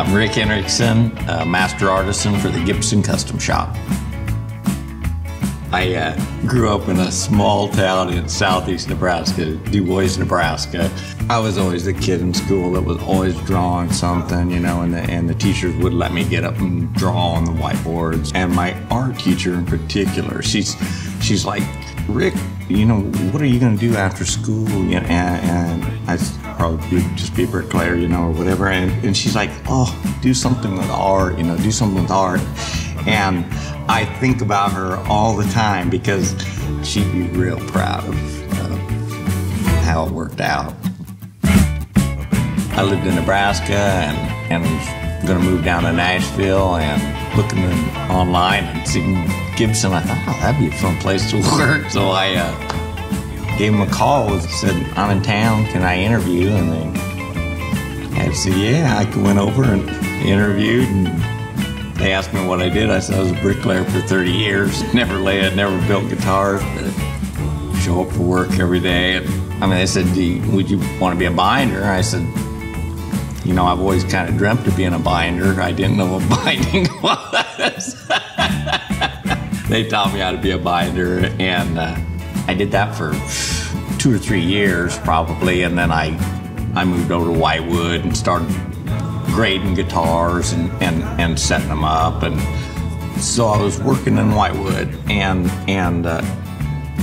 I'm Rick Henriksen, a master artisan for the Gibson Custom Shop. I grew up in a small town in southeast Nebraska, Du Bois, Nebraska. I was always the kid in school that was always drawing something, you know, and the teachers would let me get up and draw on the whiteboards. And my art teacher in particular, she's like, Rick, you know, what are you going to do after school? You know, and I probably would just be a bricklayer, you know, or whatever. And she's like, oh, do something with art, you know, do something with art. And I think about her all the time because she'd be real proud of how it worked out. I lived in Nebraska and was going to move down to Nashville, and looking online and seeing Gibson, I thought, oh, that'd be a fun place to work. So I gave him a call and said, I'm in town, can I interview? And they said, yeah, I went over and interviewed. And they asked me what I did. I said I was a bricklayer for 30 years. Never laid, never built guitars, but show up to work every day. I mean, they said, would you want to be a binder? I said, you know, I've always kind of dreamt of being a binder. I didn't know what binding was. They taught me how to be a binder, and I did that for 2 or 3 years probably, and then I moved over to Whitewood and started grading guitars and setting them up. And so I was working in Whitewood, and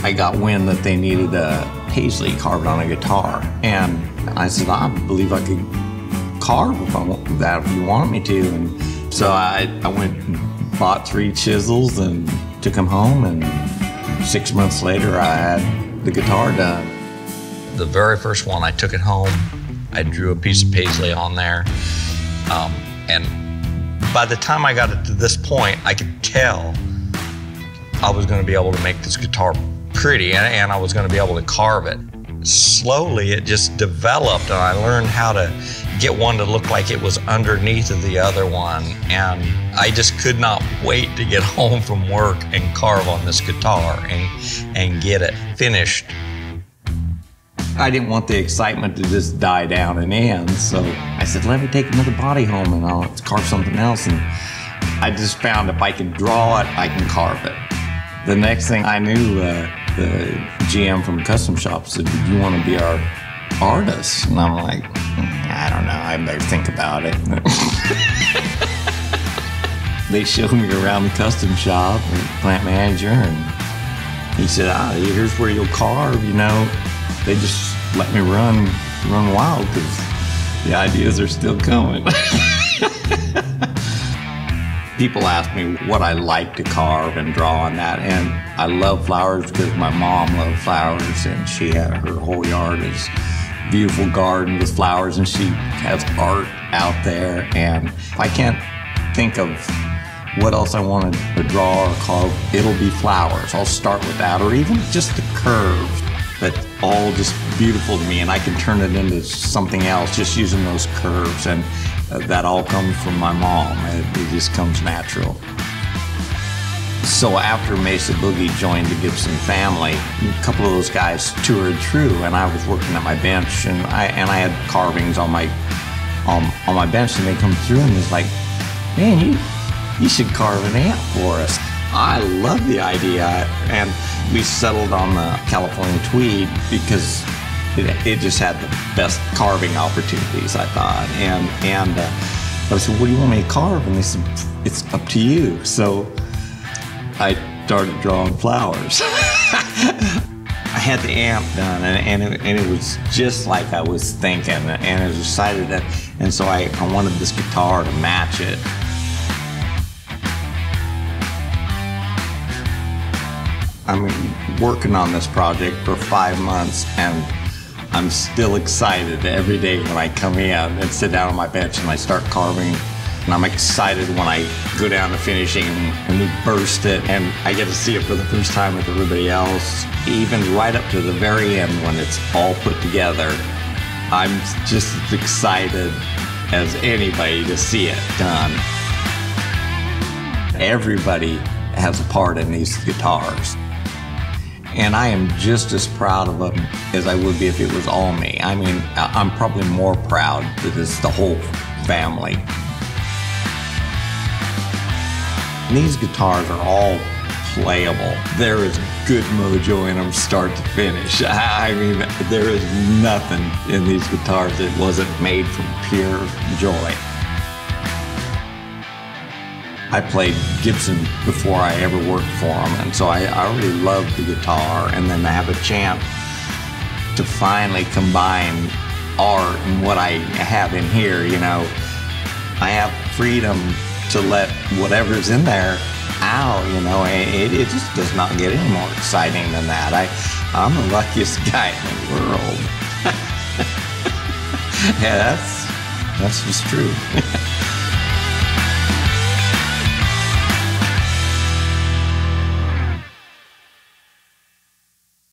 I got wind that they needed a Paisley carved on a guitar, and I said, I believe I could carve if you wanted me to. And so I went and bought 3 chisels and took them home, and 6 months later I had the guitar done. The very first one, I took it home, I drew a piece of Paisley on there. And by the time I got it to this point, I could tell I was going to be able to make this guitar pretty, and I was going to be able to carve it. Slowly, it just developed, and I learned how to get one to look like it was underneath of the other one. And I just could not wait to get home from work and carve on this guitar and get it finished. I didn't want the excitement to just die down and end, so I said, let me take another body home and I'll carve something else. And I just found if I can draw it, I can carve it. The next thing I knew, the GM from the Custom Shop said, do you want to be our artist? And I'm like, I don't know, I better think about it. They showed me around the Custom Shop, and the plant manager, and he said, ah, here's where you'll carve, you know. They just let me run wild because the ideas are still coming. People ask me what I like to carve and draw on that, and I love flowers because my mom loved flowers, and she had her whole yard is a beautiful garden with flowers, and she has art out there, and if I can't think of what else I want to draw or carve, it'll be flowers. I'll start with that, or even just the curves. That's all just beautiful to me, and I can turn it into something else just using those curves, and that all comes from my mom. It just comes natural. So after Mesa Boogie joined the Gibson family, a couple of those guys toured through, and I was working at my bench, and I had carvings on my bench, and they come through and it's like, man, you should carve an ant for us. I love the idea, and we settled on the California Tweed because it just had the best carving opportunities, I thought. And I said, what do you want me to carve? And they said, it's up to you. So I started drawing flowers. I had the amp done, and it was just like I was thinking, and I was excited, and so I wanted this guitar to match it. I'm working on this project for 5 months, and I'm still excited every day when I come in and sit down on my bench and I start carving. And I'm excited when I go down to finishing and we burst it, and I get to see it for the first time with everybody else. Even right up to the very end when it's all put together, I'm just as excited as anybody to see it done. Everybody has a part in these guitars. And I am just as proud of them as I would be if it was all me. I mean, I'm probably more proud that it's the whole family. And these guitars are all playable. There is good mojo in them start to finish. I mean, there is nothing in these guitars that wasn't made from pure joy. I played Gibson before I ever worked for them, and so I already loved the guitar, and then to have a chance to finally combine art and what I have in here, you know, I have freedom to let whatever's in there out, you know, it just does not get any more exciting than that. I'm the luckiest guy in the world. Yeah, that's just true.